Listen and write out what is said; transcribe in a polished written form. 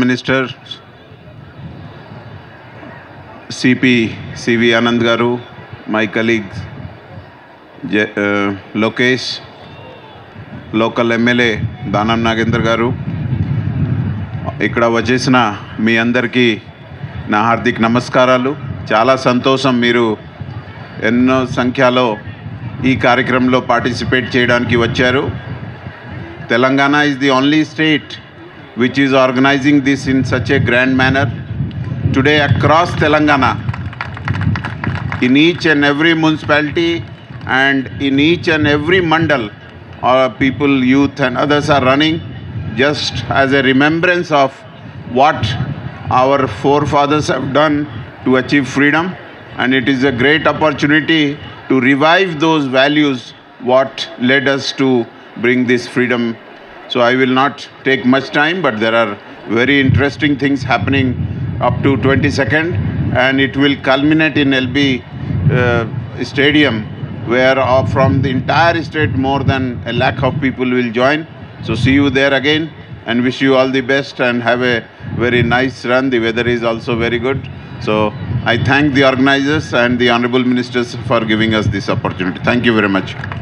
Minister C.P. C.V. Anandgaru, my colleague Lokesh, local MLA Danam Nagendar garu, Ikra Vajesna, mi andarki na hardik namaskaralu. Chala santosham miru enno sankhalo ee karyakramlo participate cheyadaniki vacharu. Telangana is the only state which is organizing this in such a grand manner. Today across Telangana, in each and every municipality and in each and every mandal, our people, youth and others are running just as a remembrance of what our forefathers have done to achieve freedom. And it is a great opportunity to revive those values what led us to bring this freedom. So I will not take much time, but there are very interesting things happening up to 22nd, and it will culminate in LB Stadium, where from the entire state more than 1 lakh of people will join. So see you there again, and wish you all the best and have a very nice run. The weather is also very good. So I thank the organizers and the Honorable Ministers for giving us this opportunity. Thank you very much.